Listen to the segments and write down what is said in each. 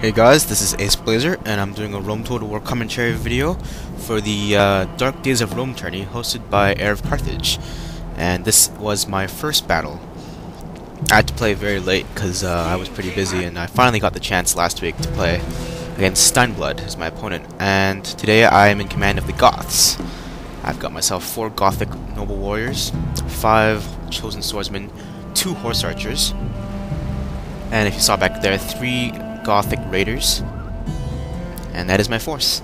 Hey guys, this is Ace Blazer, and I'm doing a Rome Total War commentary video for the Dark Days of Rome tourney hosted by Heir of Carthage. And this was my first battle. I had to play very late because I was pretty busy, and I finally got the chance last week to play against Steinblood as my opponent. And today I am in command of the Goths. I've got myself 4 Gothic noble warriors, 5 chosen swordsmen, 2 horse archers, and if you saw back there, 3 Gothic raiders, and that is my force.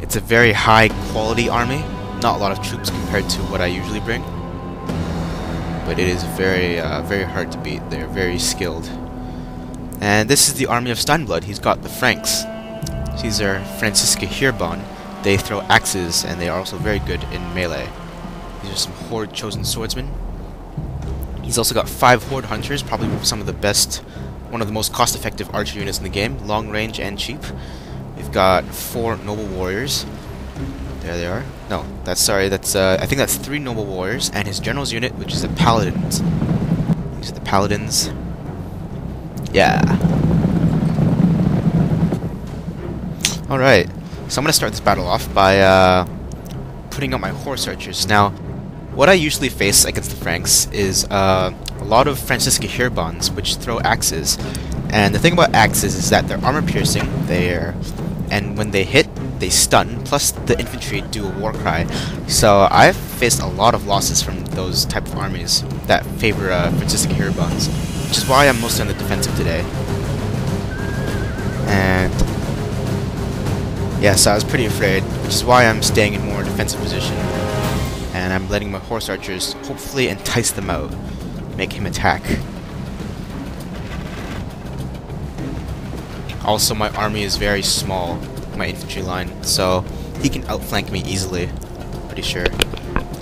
It's a very high quality army, not a lot of troops compared to what I usually bring, but it is very hard to beat. They're very skilled. And this is the army of Steinblood. He's got the Franks. These are Francisca Herebon. They throw axes, and they are also very good in melee. These are some horde chosen swordsmen. He's also got 5 horde hunters, probably one of the most cost-effective archer units in the game, long range and cheap. We've got 4 noble warriors. There they are. No, I think that's 3 noble warriors and his general's unit, which is the paladins. These are the paladins. Yeah. All right. So I'm gonna start this battle off by putting out my horse archers. Now, what I usually face against the Franks is a lot of Francisca Herebons, which throw axes. And the thing about axes is that they're armor-piercing, and when they hit, they stun, plus the infantry do a war cry. So I've faced a lot of losses from those type of armies that favor Francisca Herebons, which is why I'm mostly on the defensive today. And yeah, so I was pretty afraid, which is why I'm staying in more defensive position. And I'm letting my horse archers hopefully entice them out, make him attack. Also, my army is very small, my infantry line, so he can outflank me easily, pretty sure.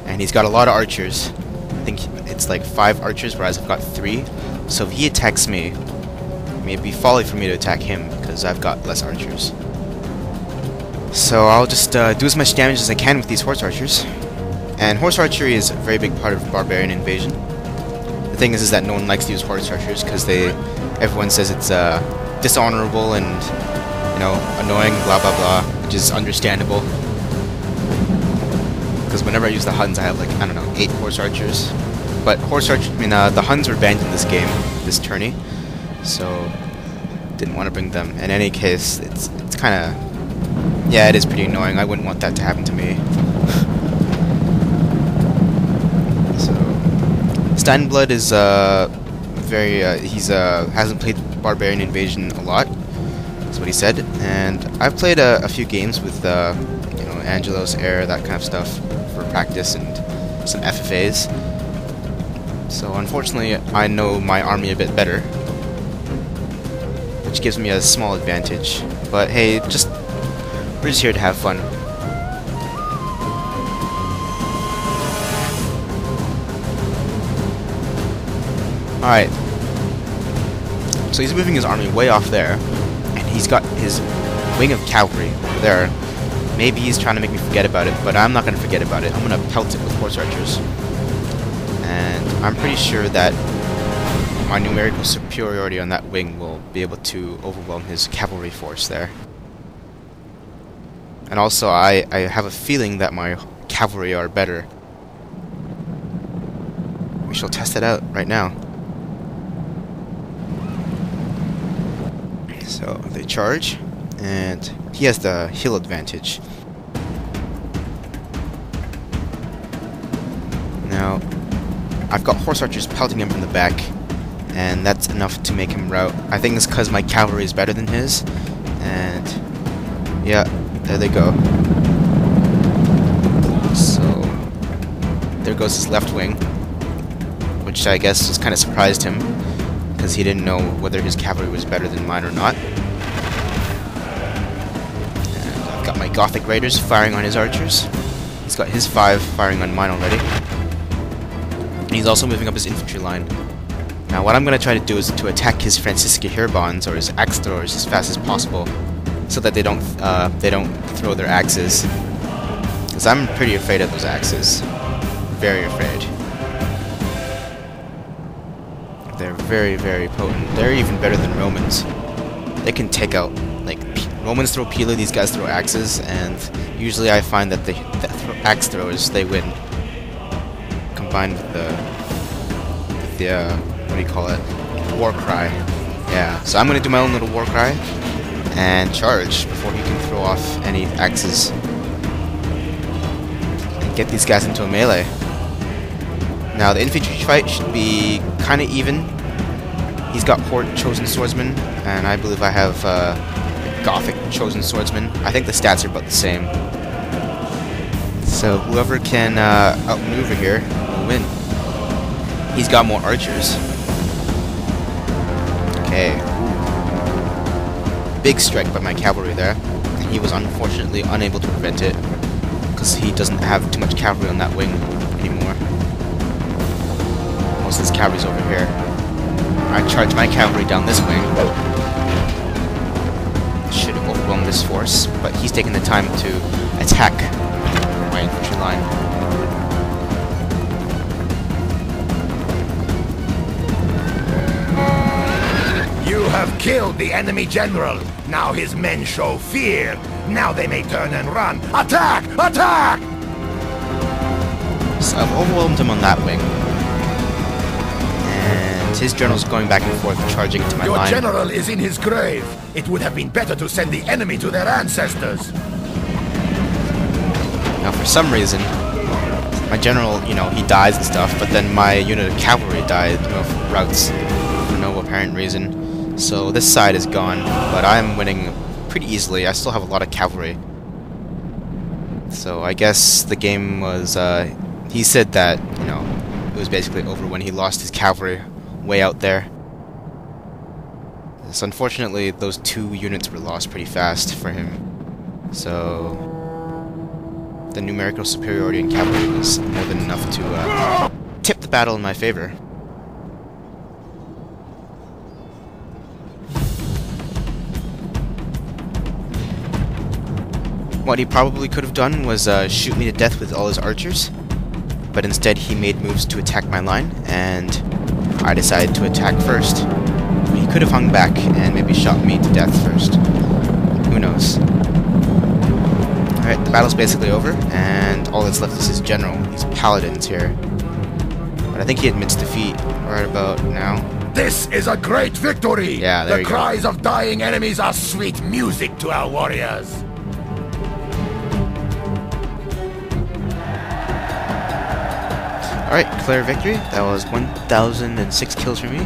And he's got a lot of archers. I think it's like 5 archers, whereas I've got 3. So if he attacks me, it may be folly for me to attack him, because I've got less archers. So I'll just do as much damage as I can with these horse archers. And horse archery is a very big part of Barbarian Invasion. The thing is that no one likes to use horse archers because everyone says it's dishonorable and, you know, annoying, blah blah blah, which is understandable. Because whenever I use the Huns, I have like, I don't know, 8 horse archers. But the Huns were banned in this game, this tourney, so didn't want to bring them. In any case, it's kind of, yeah, it is pretty annoying. I wouldn't want that to happen to me. Steinblood is hasn't played Barbarian Invasion a lot. That's what he said. And I've played a few games with you know, Angelo's air, that kind of stuff for practice and some FFAs. So unfortunately, I know my army a bit better, which gives me a small advantage. But hey, we're just here to have fun. Alright, so he's moving his army way off there, and he's got his wing of cavalry there. Maybe he's trying to make me forget about it, but I'm not going to forget about it. I'm going to pelt it with horse archers. And I'm pretty sure that my numerical superiority on that wing will be able to overwhelm his cavalry force there. And also, I have a feeling that my cavalry are better. We shall test it out right now. So they charge, and he has the hill advantage. Now, I've got horse archers pelting him from the back, and that's enough to make him rout. I think it's because my cavalry is better than his, and yeah, there they go. So there goes his left wing, which I guess just kind of surprised him, because he didn't know whether his cavalry was better than mine or not. And I've got my Gothic raiders firing on his archers. He's got his 5 firing on mine already. And he's also moving up his infantry line. Now what I'm going to try to do is to attack his Francisca Herebons, or his axe throwers, as fast as possible, so that they don't throw their axes. Because I'm pretty afraid of those axes. Very afraid. They're very, very potent. They're even better than Romans. they can take out. Like, Romans throw pila, these guys throw axes, and usually I find that the axe throwers, they win. Combined with the what do you call it? War cry. Yeah, so I'm gonna do my own little war cry and charge before he can throw off any axes. And get these guys into a melee. Now the infantry fight should be kind of even. He's got Horde Chosen Swordsman, and I believe I have Gothic Chosen Swordsman. I think the stats are about the same. So whoever can outmaneuver here will win. He's got more archers. Okay. Ooh. Big strike by my cavalry there. And he was unfortunately unable to prevent it, because he doesn't have too much cavalry on that wing anymore. Most of his cavalry's over here. I charge my cavalry down this wing. Should have overwhelmed this force, but he's taking the time to attack my infantry line. You have killed the enemy general. Now his men show fear. Now they may turn and run. Attack! Attack! So I've overwhelmed him on that wing. His general's going back and forth, charging to my line. Your general is in his grave. It would have been better to send the enemy to their ancestors. Now, for some reason, my general, you know, he dies and stuff, but then my unit of cavalry died, you know, from routes for no apparent reason. So this side is gone, but I'm winning pretty easily. I still have a lot of cavalry. So I guess the game was, he said that, you know, it was basically over when he lost his cavalry way out there. So unfortunately those two units were lost pretty fast for him. So the numerical superiority in cavalry was more than enough to tip the battle in my favor. What he probably could have done was shoot me to death with all his archers, but instead he made moves to attack my line, and I decided to attack first. He could have hung back and maybe shot me to death first. Who knows? Alright, the battle's basically over, and all that's left is his general, these paladins here. But I think he admits defeat right about now. This is a great victory! Yeah, there you go. The cries of dying enemies are sweet music to our warriors! Alright, clear victory. That was 1,006 kills for me,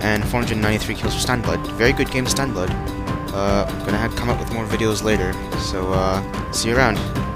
and 493 kills for Steinblood. Very good game, Steinblood. I'm gonna come up with more videos later, so see you around.